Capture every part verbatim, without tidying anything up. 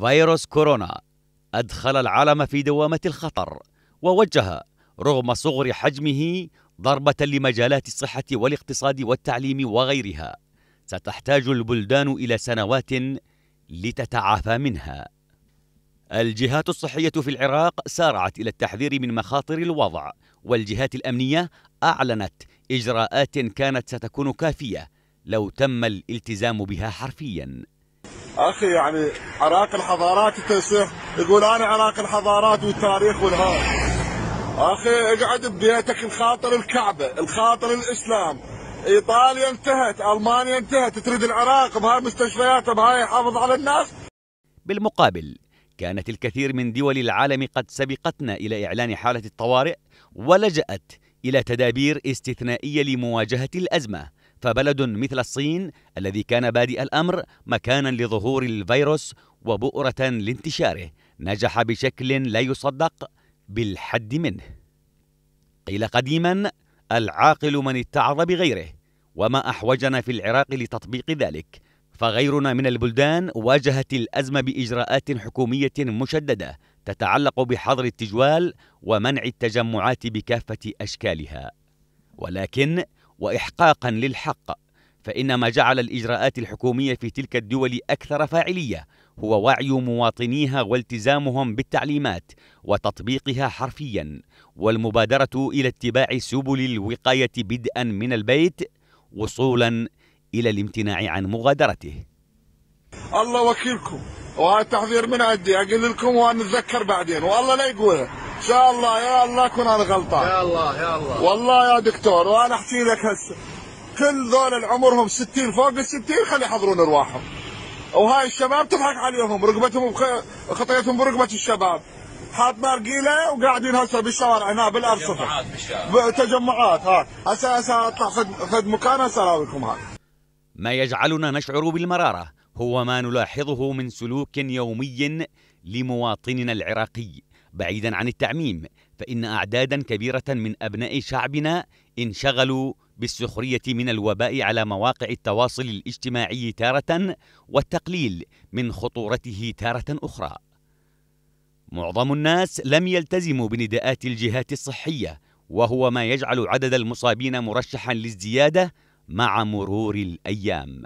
فيروس كورونا أدخل العالم في دوامة الخطر، ووجه رغم صغر حجمه ضربة لمجالات الصحة والاقتصاد والتعليم وغيرها، ستحتاج البلدان إلى سنوات لتتعافى منها. الجهات الصحية في العراق سارعت إلى التحذير من مخاطر الوضع، والجهات الأمنية أعلنت إجراءات كانت ستكون كافية لو تم الالتزام بها حرفياً. أخي يعني عراق الحضارات، التنسيح يقول أنا عراق الحضارات والتاريخ والهار. أخي اقعد ببيتك، الخاطر الكعبة، الخاطر الإسلام. إيطاليا انتهت، ألمانيا انتهت، تريد العراق بهاي مستشفياتها بهاي يحافظ على الناس؟ بالمقابل كانت الكثير من دول العالم قد سبقتنا إلى إعلان حالة الطوارئ ولجأت إلى تدابير استثنائية لمواجهة الأزمة، فبلد مثل الصين الذي كان بادئ الأمر مكانا لظهور الفيروس وبؤرة لانتشاره نجح بشكل لا يصدق بالحد منه. قيل قديما العاقل من اتعظ بغيره، وما أحوجنا في العراق لتطبيق ذلك، فغيرنا من البلدان واجهت الأزمة بإجراءات حكومية مشددة تتعلق بحظر التجوال ومنع التجمعات بكافة أشكالها. ولكن وإحقاقا للحق، فإن ما جعل الإجراءات الحكومية في تلك الدول أكثر فاعلية هو وعي مواطنيها والتزامهم بالتعليمات وتطبيقها حرفيا، والمبادرة إلى اتباع سبل الوقاية بدءا من البيت وصولا إلى الامتناع عن مغادرته. الله وكيلكم، وهذا التحذير من عندي، أقول لكم ونتذكر بعدين، والله لا يقولها، إن شاء الله يا الله أكون أنا غلطان، يا الله يا الله والله يا دكتور. وأنا أحكي لك هسه كل ذول عمرهم ستين فوق الستين خلي يحضرون أرواحهم، وهاي الشباب تضحك عليهم، رقبتهم خطيتهم برقبة الشباب، حاط نارجيله وقاعدين هسه بالشوارع هنا بالأرصفة تجمعات. ها هسه هسه أطلع فد مكان هسه أراويكم. هاي ما يجعلنا نشعر بالمرارة هو ما نلاحظه من سلوك يومي لمواطننا العراقي بعيدا عن التعميم، فإن أعدادا كبيرة من أبناء شعبنا انشغلوا بالسخرية من الوباء على مواقع التواصل الاجتماعي تارة، والتقليل من خطورته تارة أخرى. معظم الناس لم يلتزموا بنداءات الجهات الصحية، وهو ما يجعل عدد المصابين مرشحا للزيادة مع مرور الأيام.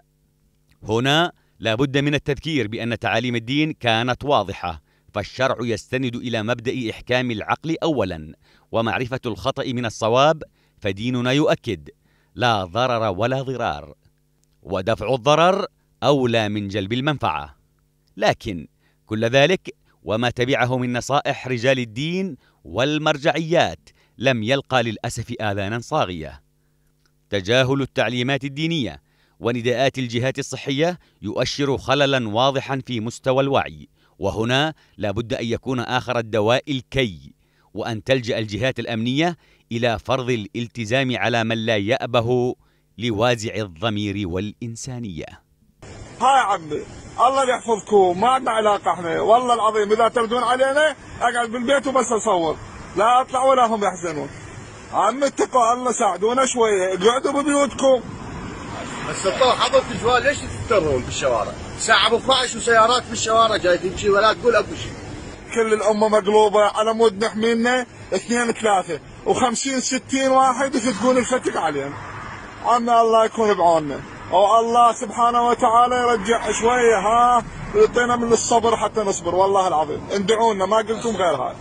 هنا لا بد من التذكير بأن تعاليم الدين كانت واضحة، فالشرع يستند إلى مبدأ إحكام العقل أولا ومعرفة الخطأ من الصواب، فديننا يؤكد لا ضرر ولا ضرار، ودفع الضرر أولى من جلب المنفعة. لكن كل ذلك وما تبعه من نصائح رجال الدين والمرجعيات لم يلقى للأسف آذانا صاغية. تجاهل التعليمات الدينية ونداءات الجهات الصحية يؤشر خللا واضحا في مستوى الوعي، وهنا لا بد أن يكون آخر الدواء الكي، وأن تلجأ الجهات الأمنية إلى فرض الالتزام على من لا يأبه لوازع الضمير والإنسانية. هاي عمي الله يحفظكم، ما عندنا علاقة احنا والله العظيم، إذا تردون علينا أقعد بالبيت وبس أصور، لا أطلع ولا هم يحزنون. عمي اتقوا الله، ساعدونا شوية، اقعدوا ببيوتكم. بس الطلع حضر تجوال، ليش تتضررون بالشوارع؟ ساعة اثناعش وسيارات بالشوارع جاي تمشي ولا تقول أبو شيء. كل الأمة مقلوبة، على مود نحمينا اثنين ثلاثة وخمسين ستين واحد يفتقون الفتك علينا. عمنا الله يكون بعوننا، أو الله سبحانه وتعالى يرجع شوية ها يعطينا من الصبر حتى نصبر، والله العظيم اندعونا، ما قلتم غير هذا.